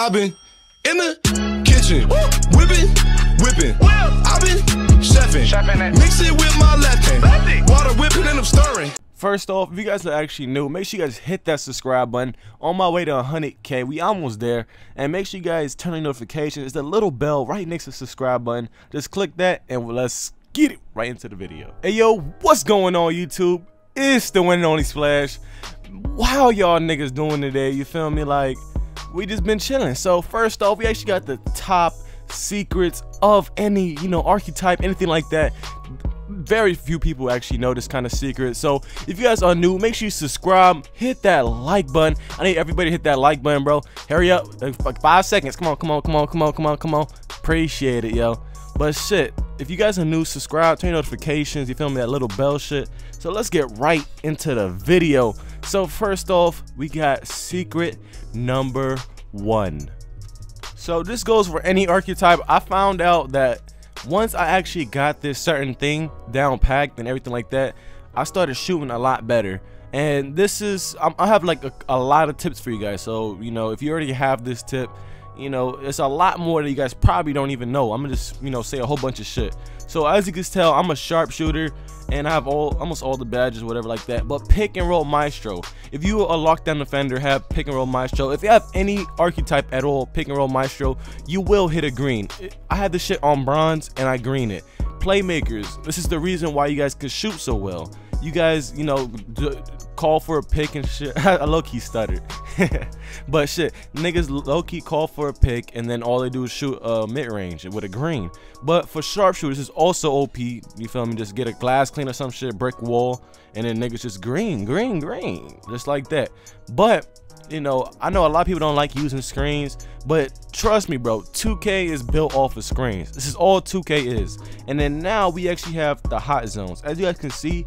I've been in the kitchen, whipping. I've been chefing, mixing with my left hand, water whipping and I'm stirring. First off, if you guys are actually new, make sure you guys hit that subscribe button. On my way to 100K, we almost there. And make sure you guys turn on notifications. It's the little bell right next to the subscribe button. Just click that and let's get it right into the video. Hey yo, what's going on YouTube? It's the one and only Splash. How y'all niggas doing today? You feel me? Like, we just been chilling. So first off, we actually got the top secrets of any, you know, archetype, anything like that. Very few people actually know this kind of secret. So if you guys are new, make sure you subscribe, hit that like button. I need everybody to hit that like button, bro. Hurry up, like 5 seconds. Come on. Appreciate it, yo. But shit, if you guys are new, subscribe, turn notifications, you feel me, that little bell shit. So let's get right into the video. So first off, we got secret number 1. So this goes for any archetype. I found out that once I actually got this certain thing down packed and everything like that, I started shooting a lot better. And this is, I have like a lot of tips for you guys. So, you know, if you already have this tip, you know, it's a lot more that you guys probably don't even know. I'm gonna just, you know, say a whole bunch of shit. So as you can tell, I'm a sharpshooter and I have almost all the badges, whatever like that. But pick and roll maestro. If you are a lockdown defender, have pick and roll maestro. If you have any archetype at all, pick and roll maestro, you will hit a green. I had this shit on bronze and I green it. Playmakers, this is the reason why you guys can shoot so well. You guys, you know, call for a pick and shit. I low-key stuttered. But shit, niggas low-key call for a pick and then all they do is shoot mid-range with a green. But for sharpshooters, it's also OP. You feel me? Just get a glass clean or some shit, brick wall, and then niggas just green. Just like that. But, you know, I know a lot of people don't like using screens, but trust me, bro, 2K is built off of screens. This is all 2K is. And then now we actually have the hot zones. As you guys can see,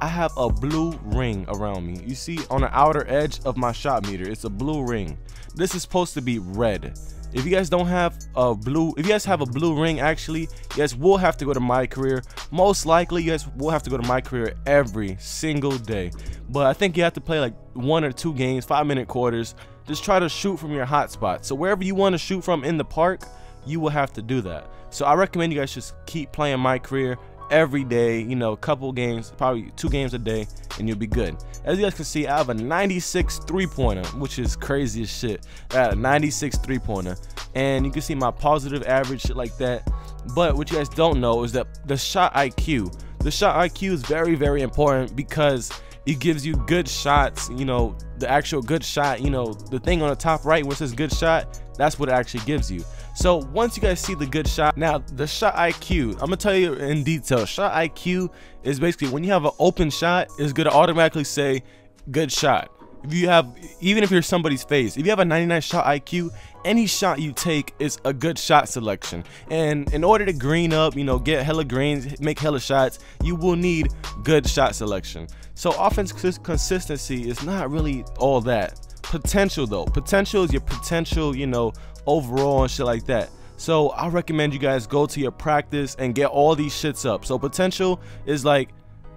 I have a blue ring around me. You see on the outer edge of my shot meter, it's a blue ring. This is supposed to be red. If you guys don't have a blue, if you guys have a blue ring, actually, you guys will have to go to My Career. Most likely, you guys will have to go to My Career every single day. But I think you have to play like 1 or 2 games, 5-minute quarters. Just try to shoot from your hotspot. So wherever you want to shoot from in the park, you will have to do that. So I recommend you guys just keep playing My Career every day, you know, a couple games, probably 2 games a day, and you'll be good. As you guys can see, I have a 96 three-pointer, which is crazy as shit. I had a 96 three-pointer, and you can see my positive average, shit like that. But what you guys don't know is that the shot IQ, is very, very important because it gives you good shots, you know, the actual good shot, you know, the thing on the top right where it says good shot, that's what it actually gives you. So once you guys see the good shot, now the shot IQ, I'm gonna tell you in detail. Shot IQ is basically when you have an open shot, it's gonna automatically say good shot. If you have, even if you're somebody's face, if you have a 99 shot IQ, any shot you take is a good shot selection. And in order to green up, you know, get hella greens, make hella shots, you will need good shot selection. So offense consistency is not really all that. Potential though, potential is your potential, you know, overall and shit like that. So I recommend you guys go to your practice and get all these shits up. So potential is like,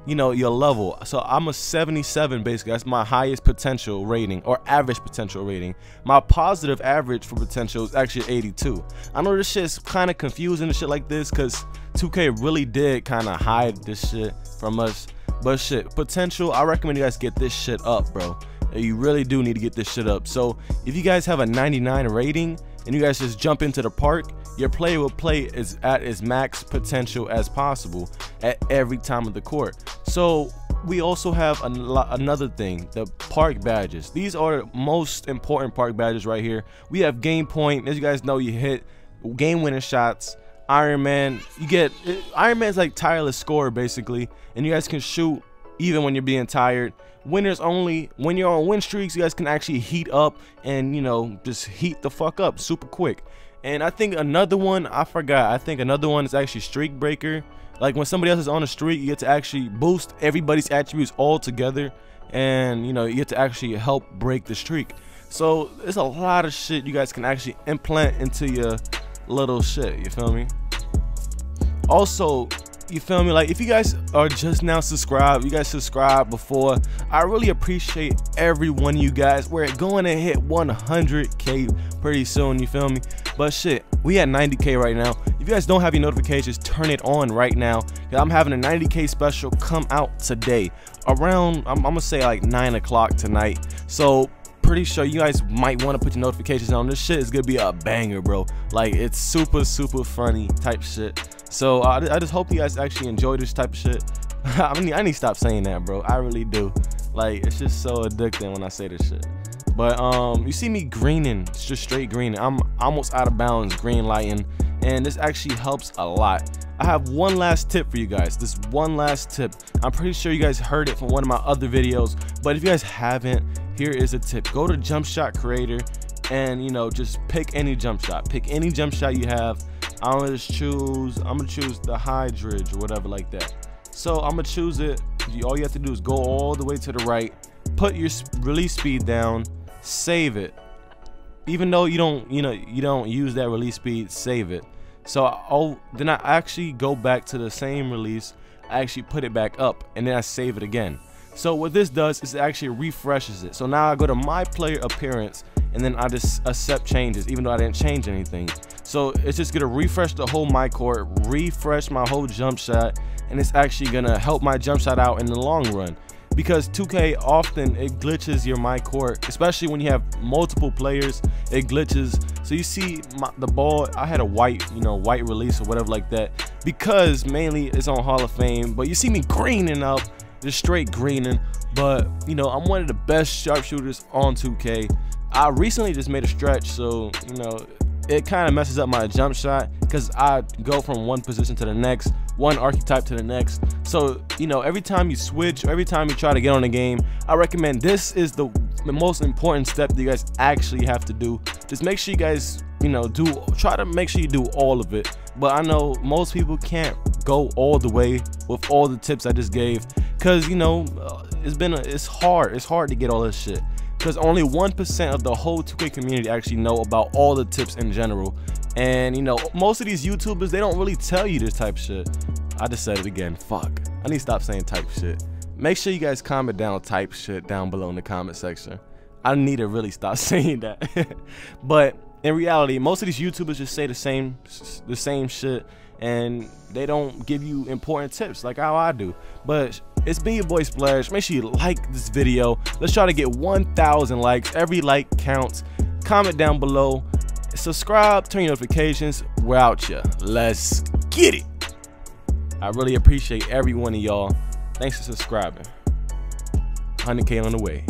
you know, your level. So I'm a 77 basically. That's my highest potential rating or average potential rating. My positive average for potential is actually 82. I know this shit is kind of confusing and shit like this because 2K really did kind of hide this shit from us. But shit, potential, I recommend you guys get this shit up, bro. You really do need to get this shit up. So if you guys have a 99 rating and you guys just jump into the park, your player will play at its max potential as possible at every time of the court. So we also have another thing, the park badges. These are the most important park badges right here. We have game point. As you guys know, you hit game winning shots. Iron Man, you get Iron Man's like tireless scorer basically, and you guys can shoot even when you're being tired. Winners only, when you're on win streaks, you guys can actually heat up and, you know, just heat the fuck up super quick. And I think another one, I forgot, I think another one is actually streak breaker. Like when somebody else is on a streak, you get to actually boost everybody's attributes all together and, you know, you get to actually help break the streak. So there's a lot of shit you guys can actually implant into your little shit, you feel me? Also, You feel me? Like, if you guys are just now subscribed, you guys subscribed before, I really appreciate every one of you guys. We're going to hit 100K pretty soon, you feel me? But shit, we at 90K right now. If you guys don't have your notifications, turn it on right now. I'm having a 90K special come out today around, I'm gonna say like 9 o'clock tonight. So pretty sure you guys might want to put your notifications on. This shit is gonna be a banger, bro. Like, it's super funny type shit. So I just hope you guys actually enjoy this type of shit. I need to stop saying that, bro. I really do. Like, it's just so addicting when I say this shit. But you see me greening, it's just straight greening. I'm almost out of bounds green lighting, and this actually helps a lot. I have one last tip for you guys. This one last tip, I'm pretty sure you guys heard it from one of my other videos, but if you guys haven't, here is a tip. Go to Jump Shot Creator and, you know, just pick any jump shot. Pick any jump shot you have. I'm gonna choose the hydridge or whatever like that. So I'm gonna choose it. All you have to do is go all the way to the right, put your release speed down, save it. Even though you don't, you know, you don't use that release speed, save it. So then I actually go back to the same release, I actually put it back up, and then I save it again. So what this does is it actually refreshes it. So now I go to my player appearance, and then I just accept changes, even though I didn't change anything. So it's just gonna refresh the whole my court, refresh my whole jump shot, and it's actually gonna help my jump shot out in the long run. Because 2K often, it glitches your my court, especially when you have multiple players, it glitches. So you see the ball, I had a white, you know, white release or whatever like that, because mainly it's on Hall of Fame. But you see me greening up, just straight greening. But you know, I'm one of the best sharpshooters on 2K. I recently just made a stretch, so you know, it kind of messes up my jump shot because I go from one position to the next, one archetype to the next. So you know, every time you switch, every time you try to get on the game, I recommend this is the most important step that you guys actually have to do. Just make sure you guys, you know, try to make sure you do all of it. But I know most people can't go all the way with all the tips I just gave, because you know, it's hard to get all this shit, because only 1% of the whole 2K community actually know about all the tips in general. And you know, most of these YouTubers, they don't really tell you this type shit. I just said it again, fuck. I need to stop saying type shit. Make sure you guys comment down type shit down below in the comment section. I need to really stop saying that. But in reality, most of these YouTubers just say the same shit, and they don't give you important tips like how I do. But it's been your boy Splash. Make sure you like this video. Let's try to get 1,000 likes. Every like counts. Comment down below. Subscribe, turn your notifications. We're out ya. Let's get it. I really appreciate every one of y'all. Thanks for subscribing. 100K on the way.